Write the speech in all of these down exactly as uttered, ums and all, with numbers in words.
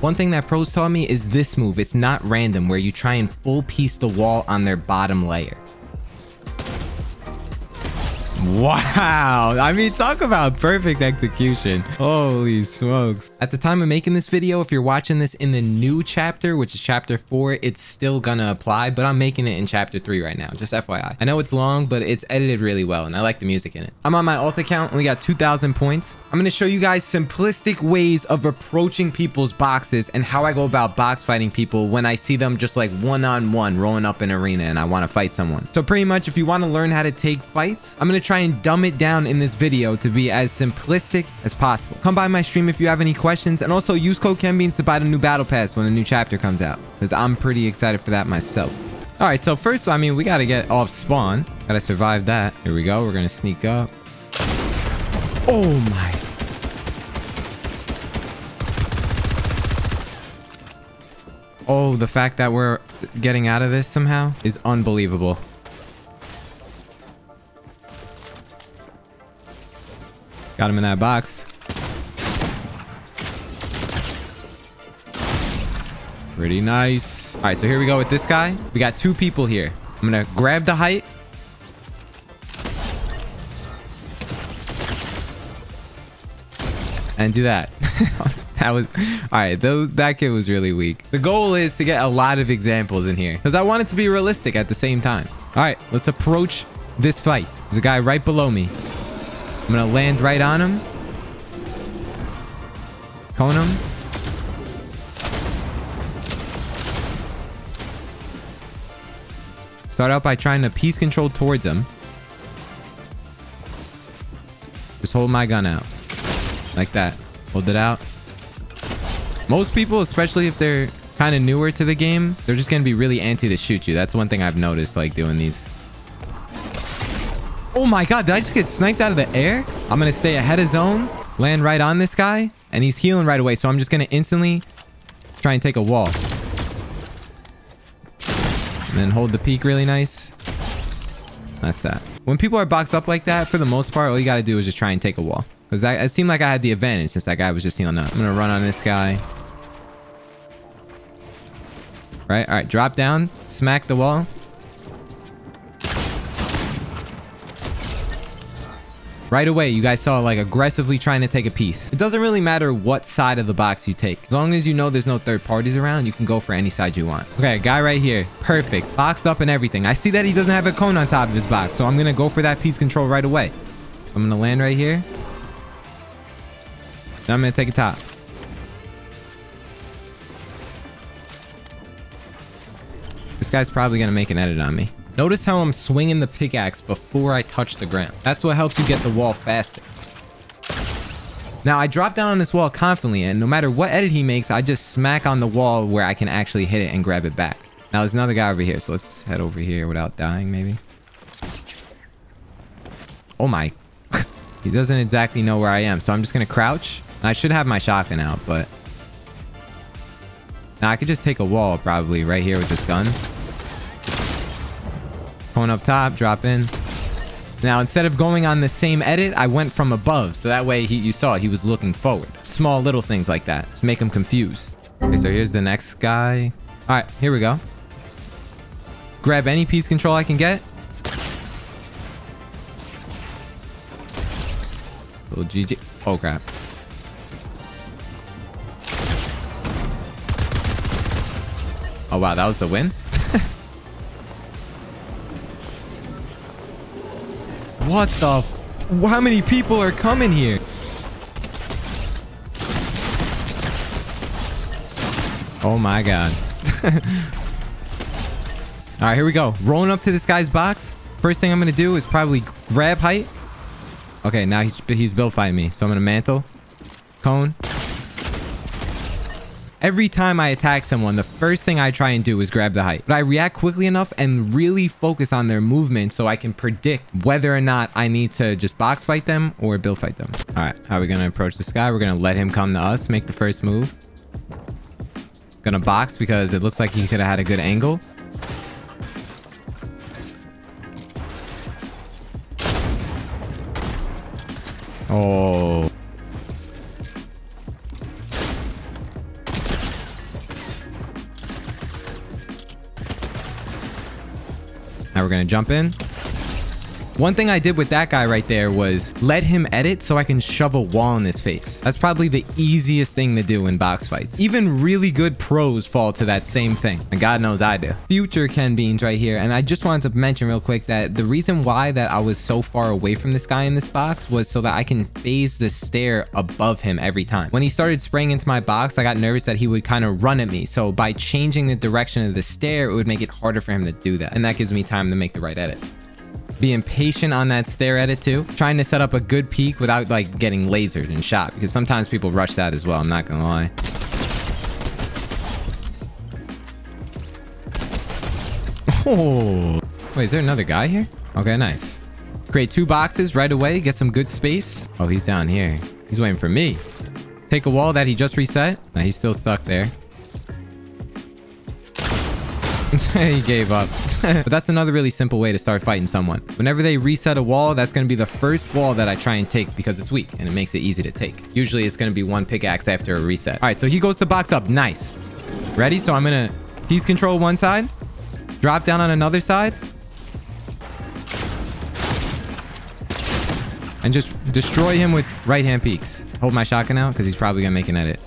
One thing that pros taught me is this move. It's not random, where you try and full piece the wall on their bottom layer. Wow, I mean, talk about perfect execution. Holy smokes. At the time of making this video, if you're watching this in the new chapter, which is chapter four, it's still gonna apply, but I'm making it in chapter three right now, just F Y I. I know it's long, but it's edited really well, and I like the music in it. I'm on my alt account, only got two thousand points. I'm gonna show you guys simplistic ways of approaching people's boxes and how I go about box fighting people when I see them just like one-on-one rolling up in an arena and I wanna fight someone. So pretty much, if you wanna learn how to take fights, I'm gonna try and dumb it down in this video to be as simplistic as possible. Come by my stream if you have any questions, and also use code KenBeans to buy the new battle pass when a new chapter comes out, because I'm pretty excited for that myself. All right, so first, I mean, we gotta get off spawn. Gotta survive that. Here we go. We're gonna sneak up. Oh my. Oh, the fact that we're getting out of this somehow is unbelievable. Got him in that box. Pretty nice. All right, so here we go with this guy. We got two people here. I'm gonna grab the height. And do that. That was... All right, th that kid was really weak. The goal is to get a lot of examples in here, because I want it to be realistic at the same time. All right, let's approach this fight. There's a guy right below me. I'm gonna land right on him. Cone him. Start out by trying to piece control towards him. Just hold my gun out. Like that. Hold it out. Most people, especially if they're kind of newer to the game, they're just gonna be really anti to shoot you. That's one thing I've noticed, like, doing these. Oh my god, did I just get sniped out of the air? I'm gonna stay ahead of zone, land right on this guy, and he's healing right away, so I'm just gonna instantly try and take a wall. And then hold the peak really nice. That's that. When people are boxed up like that, for the most part, all you gotta do is just try and take a wall. Because it seemed like I had the advantage since that guy was just healing up. I'm gonna run on this guy. Right, alright, drop down, smack the wall. Right away, you guys saw, like, aggressively trying to take a piece. It doesn't really matter what side of the box you take. As long as you know there's no third parties around, you can go for any side you want. Okay, guy right here. Perfect. Boxed up and everything. I see that he doesn't have a cone on top of his box, so I'm going to go for that piece control right away. I'm going to land right here. Now I'm going to take a top. This guy's probably going to make an edit on me. Notice how I'm swinging the pickaxe before I touch the ground. That's what helps you get the wall faster. Now, I drop down on this wall confidently, and no matter what edit he makes, I just smack on the wall where I can actually hit it and grab it back. Now, there's another guy over here, so let's head over here without dying, maybe. Oh my. He doesn't exactly know where I am, so I'm just going to crouch. I should have my shotgun out, but... Now, I could just take a wall, probably, right here with this gun. Going up top, drop in. Now, instead of going on the same edit, I went from above, so that way he, you saw he was looking forward. Small little things like that just make him confused. Okay, so here's the next guy. All right, here we go. Grab any piece control I can get. Little G G. Oh crap. Oh wow, that was the win. What the f- How many people are coming here? Oh my god. Alright, here we go. Rolling up to this guy's box. First thing I'm gonna do is probably grab height. Okay, now he's, he's build fighting me. So I'm gonna mantle. Cone. Every time I attack someone, the first thing I try and do is grab the height. But I react quickly enough and really focus on their movement so I can predict whether or not I need to just box fight them or build fight them. All right, how are we going to approach this guy? We're going to let him come to us, make the first move. Going to box because it looks like he could have had a good angle. Oh... Now we're going to jump in. One thing I did with that guy right there was let him edit so I can shove a wall in his face. That's probably the easiest thing to do in box fights. Even really good pros fall to that same thing. And God knows I do. Future KenBeans right here. And I just wanted to mention real quick that the reason why that I was so far away from this guy in this box was so that I can phase the stair above him every time. When he started spraying into my box, I got nervous that he would kind of run at me. So by changing the direction of the stair, it would make it harder for him to do that. And that gives me time to make the right edit. Being patient on that stair edit too. Trying to set up a good peek without like getting lasered and shot, because sometimes people rush that as well, I'm not gonna lie. Oh, wait, is there another guy here? Okay, nice. Create two boxes right away, get some good space. Oh, he's down here. He's waiting for me. Take a wall that he just reset. Now he's still stuck there. He gave up. But that's another really simple way to start fighting someone. Whenever they reset a wall, that's going to be the first wall that I try and take because it's weak and it makes it easy to take. Usually it's going to be one pickaxe after a reset. All right, so he goes to box up. Nice. Ready? So I'm going to he's control one side, drop down on another side, and just destroy him with right hand peeks. Hold my shotgun out because he's probably going to make an edit.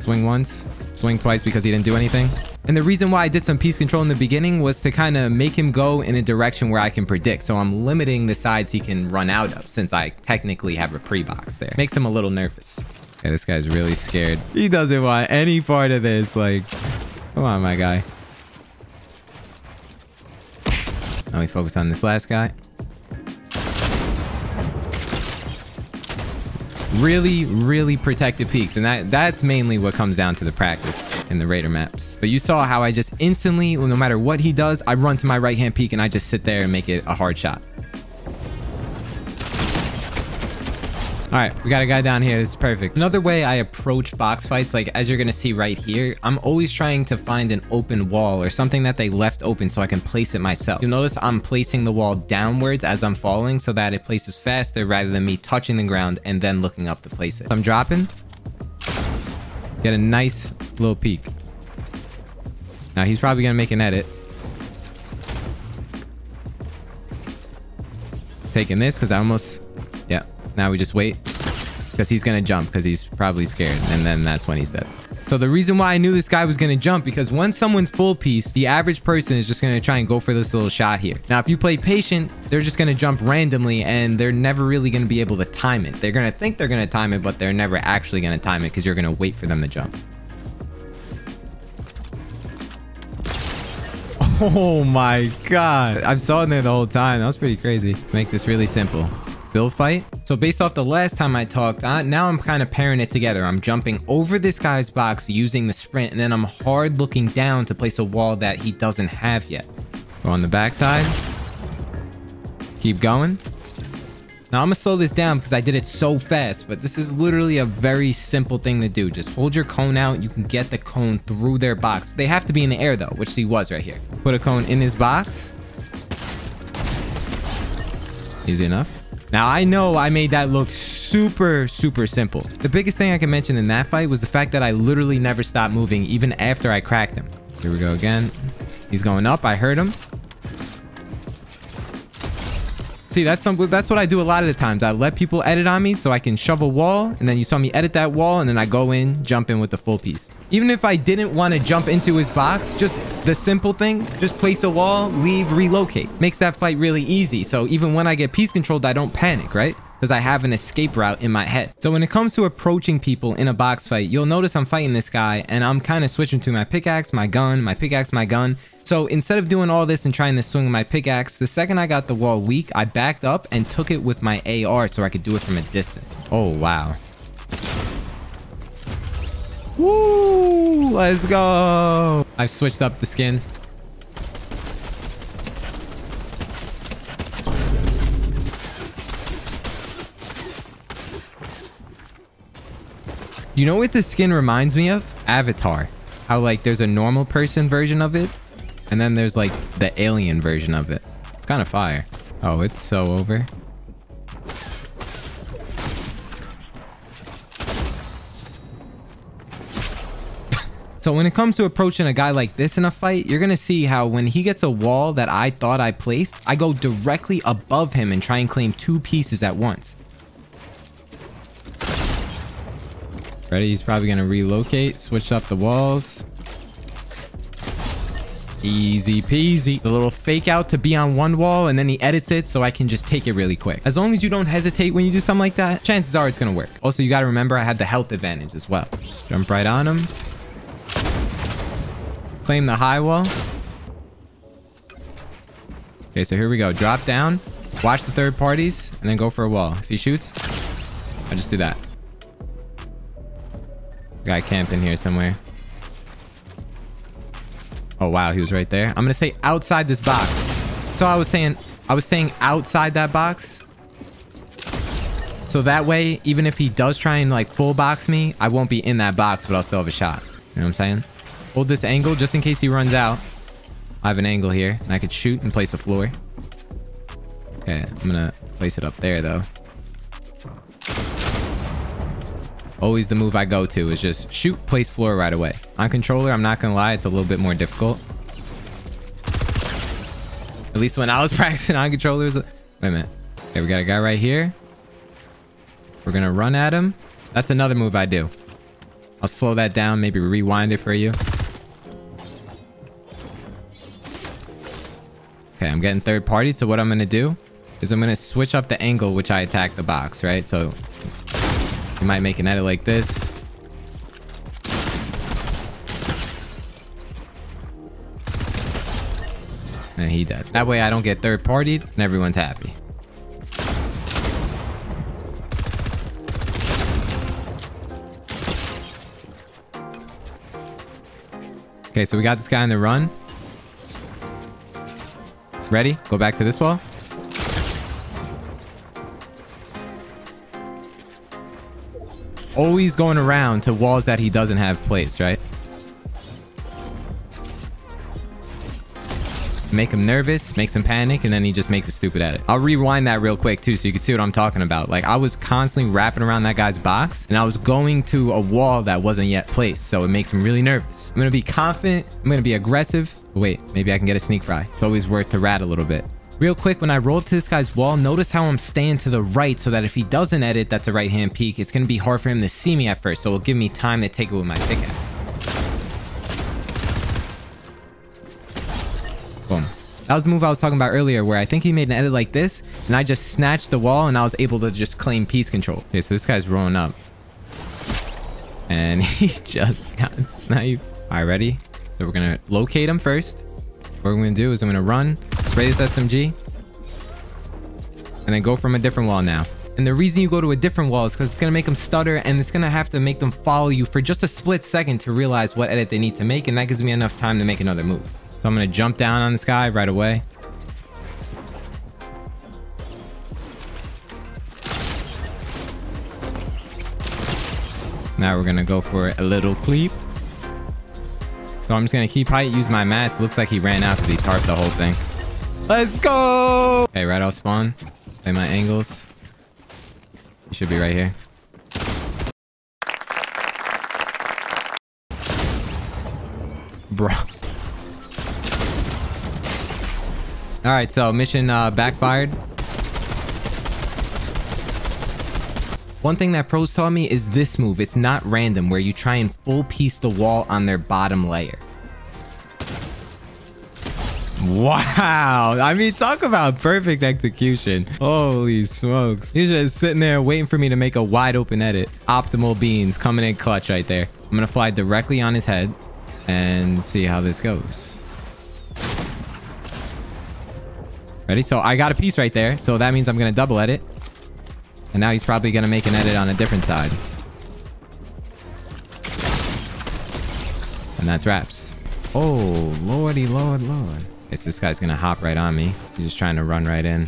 Swing once, swing twice because he didn't do anything. And the reason why I did some piece control in the beginning was to kind of make him go in a direction where I can predict. So I'm limiting the sides he can run out of since I technically have a pre-box there. Makes him a little nervous. Okay, this guy's really scared. He doesn't want any part of this. Like, come on, my guy. Now we focus on this last guy. Really, really protective peaks. And that that's mainly what comes down to the practice in the Raider maps. But you saw how I just instantly, no matter what he does, I run to my right hand peak and I just sit there and make it a hard shot. All right, we got a guy down here. This is perfect. Another way I approach box fights, like as you're going to see right here, I'm always trying to find an open wall or something that they left open so I can place it myself. You'll notice I'm placing the wall downwards as I'm falling so that it places faster rather than me touching the ground and then looking up to place it. I'm dropping. Get a nice little peek. Now he's probably going to make an edit. Taking this because I almost... Yeah. Now we just wait because he's going to jump because he's probably scared. And then that's when he's dead. So the reason why I knew this guy was going to jump, because once someone's full piece, the average person is just going to try and go for this little shot here. Now, if you play patient, they're just going to jump randomly and they're never really going to be able to time it. They're going to think they're going to time it, but they're never actually going to time it because you're going to wait for them to jump. Oh my God. I've saw in there the whole time. That was pretty crazy. Make this really simple. Build fight. So based off the last time I talked, I, now I'm kind of pairing it together. I'm jumping over this guy's box using the sprint, and then I'm hard looking down to place a wall that he doesn't have yet. Go on the backside. Keep going. Now I'm gonna slow this down because I did it so fast, but this is literally a very simple thing to do. Just hold your cone out. You can get the cone through their box. They have to be in the air though, which he was right here. Put a cone in his box. Easy enough. Now, I know I made that look super, super simple. The biggest thing I can mention in that fight was the fact that I literally never stopped moving even after I cracked him. Here we go again. He's going up. I heard him. See, that's some, that's what I do a lot of the times. I let people edit on me so I can shove a wall. And then you saw me edit that wall. And then I go in, jump in with the full piece. Even if I didn't want to jump into his box, just the simple thing, just place a wall, leave, relocate. Makes that fight really easy. So even when I get piece controlled, I don't panic, right? Because I have an escape route in my head. So when it comes to approaching people in a box fight, you'll notice I'm fighting this guy and I'm kind of switching to my pickaxe, my gun, my pickaxe, my gun. So instead of doing all this and trying to swing my pickaxe, the second I got the wall weak, I backed up and took it with my A R so I could do it from a distance. Oh, wow. Woo! Let's go! I've switched up the skin. You know what this skin reminds me of? Avatar. How like there's a normal person version of it, and then there's like the alien version of it. It's kind of fire. Oh, it's so over. So when it comes to approaching a guy like this in a fight, you're going to see how when he gets a wall that I thought I placed, I go directly above him and try and claim two pieces at once. Ready? He's probably going to relocate, switch up the walls. Easy peasy. The little fake out to be on one wall, and then he edits it so I can just take it really quick. As long as you don't hesitate when you do something like that, chances are it's going to work. Also, you got to remember I had the health advantage as well. Jump right on him. Claim the high wall. Okay, so here we go. Drop down, watch the third parties, and then go for a wall. If he shoots, I just do that. Guy camping here somewhere. Oh wow, he was right there. I'm gonna say outside this box. So I was saying, I was saying outside that box. So that way, even if he does try and like full box me, I won't be in that box, but I'll still have a shot. You know what I'm saying? Hold this angle just in case he runs out. I have an angle here, and I could shoot and place a floor. Okay, I'm gonna place it up there, though. Always the move I go to is just shoot, place floor right away. On controller, I'm not gonna lie, it's a little bit more difficult. At least when I was practicing on controllers. Wait a minute. Okay, we got a guy right here. We're gonna run at him. That's another move I do. I'll slow that down, maybe rewind it for you. Okay, I'm getting third party, so what I'm going to do is I'm going to switch up the angle which I attack the box, right? So you might make an edit like this. And he died. That way I don't get third partied and everyone's happy. Okay, so we got this guy on the run. Ready? Go back to this wall. Always going around to walls that he doesn't have placed, right? Make him nervous, makes him panic, and then he just makes a stupid edit. I'll rewind that real quick too so you can see what I'm talking about. Like, I was constantly wrapping around that guy's box, and I was going to a wall that wasn't yet placed, so it makes him really nervous. I'm gonna be confident, I'm gonna be aggressive. Wait, maybe I can get a sneak fry. It's always worth to rat a little bit. Real quick, when I roll to this guy's wall, notice how I'm staying to the right so that if he doesn't edit, that's a right hand peek. It's gonna be hard for him to see me at first, so it'll give me time to take it with my pickaxe. Boom. That was the move I was talking about earlier, where I think he made an edit like this, and I just snatched the wall, and I was able to just claim piece control. Okay, so this guy's rolling up. And he just got sniped. All right, ready? So we're going to locate him first. What we're going to do is I'm going to run, spray this S M G, and then go from a different wall now. And the reason you go to a different wall is because it's going to make them stutter, and it's going to have to make them follow you for just a split second to realize what edit they need to make, and that gives me enough time to make another move. So I'm going to jump down on this guy right away. Now we're going to go for a little cleep. So I'm just going to keep height, use my mats. Looks like he ran out because he tarped the whole thing. Let's go! Okay, right off spawn. Play my angles. He should be right here. Bro. All right, so mission uh, backfired. One thing that pros taught me is this move. It's not random, where you try and full piece the wall on their bottom layer. Wow. I mean, talk about perfect execution. Holy smokes. He's just sitting there waiting for me to make a wide open edit. Optimal beans coming in clutch right there. I'm going to fly directly on his head and see how this goes. Ready? So I got a piece right there. So that means I'm going to double edit. And now he's probably going to make an edit on a different side. And that's wraps. Oh, lordy, lord, lord. Guess this guy's going to hop right on me. He's just trying to run right in.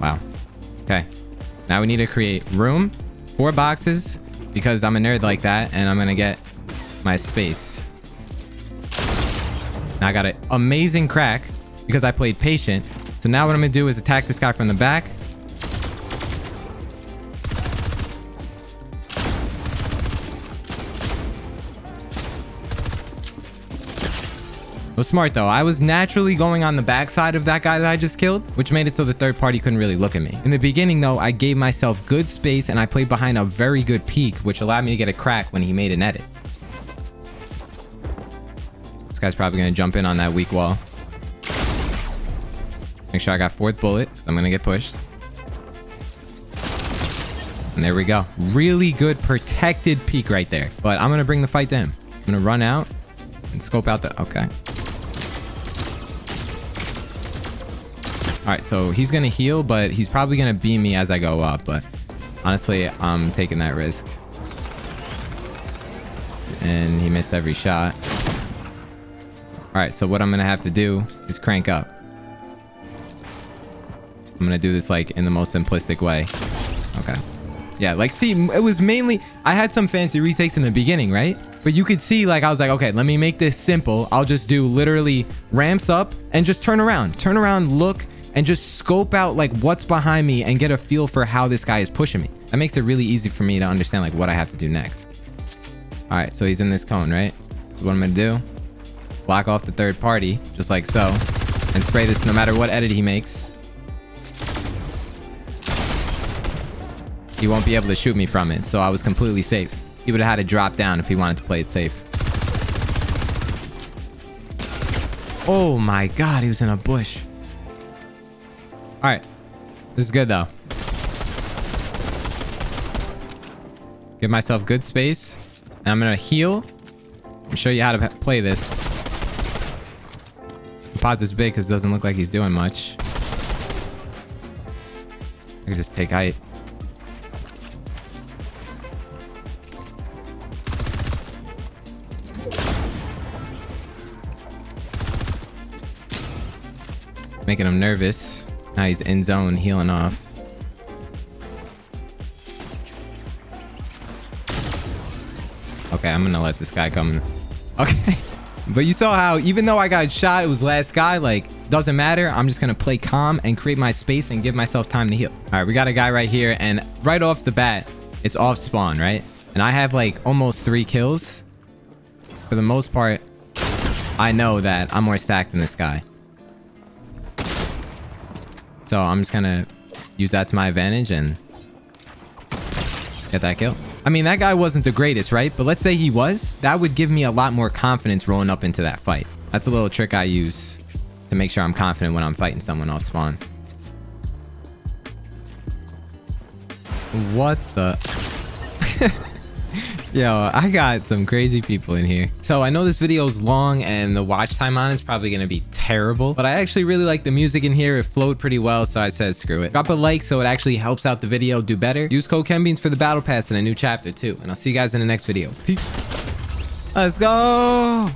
Wow. Okay, now we need to create room, four boxes, because I'm a nerd like that, and I'm gonna get my space. Now I got an amazing crack because I played patient. So now what I'm going to do is attack this guy from the back. It was smart though. I was naturally going on the backside of that guy that I just killed, which made it so the third party couldn't really look at me. In the beginning though, I gave myself good space and I played behind a very good peek, which allowed me to get a crack when he made an edit. This guy's probably going to jump in on that weak wall. Make sure I got fourth bullet. I'm going to get pushed. And there we go. Really good protected peek right there. But I'm going to bring the fight to him. I'm going to run out and scope out the... Okay. All right, so he's going to heal, but he's probably going to beam me as I go up. But honestly, I'm taking that risk. And he missed every shot. All right, so what I'm going to have to do is crank up. I'm going to do this like in the most simplistic way. Okay. Yeah, like see, it was mainly... I had some fancy retakes in the beginning, right? But you could see, like, I was like, okay, let me make this simple. I'll just do literally ramps up and just turn around. Turn around, look... and just scope out like what's behind me and get a feel for how this guy is pushing me. That makes it really easy for me to understand like what I have to do next. All right, so he's in this cone, right? So what I'm gonna do, block off the third party, just like so, and spray this no matter what edit he makes. He won't be able to shoot me from it, so I was completely safe. He would have had to drop down if he wanted to play it safe. Oh my God, he was in a bush. All right, this is good though. Give myself good space, and I'm gonna heal. I'll show you how to play this. The pot is big because it doesn't look like he's doing much. I can just take height. Making him nervous. Now he's in zone, healing off. Okay, I'm gonna let this guy come. Okay. But you saw how, even though I got shot, it was last guy, like, doesn't matter. I'm just gonna play calm and create my space and give myself time to heal. All right, we got a guy right here, and right off the bat, it's off spawn, right? And I have, like, almost three kills. For the most part, I know that I'm more stacked than this guy. So I'm just going to use that to my advantage and get that kill. I mean, that guy wasn't the greatest, right? But let's say he was. That would give me a lot more confidence rolling up into that fight. That's a little trick I use to make sure I'm confident when I'm fighting someone off spawn. What the... Yo, I got some crazy people in here. So I know this video is long and the watch time on it's probably going to be terrible, but I actually really like the music in here. It flowed pretty well, so I said screw it. Drop a like so it actually helps out the video do better. Use code KenBeans for the battle pass and a new chapter too. And I'll see you guys in the next video. Peace. Let's go.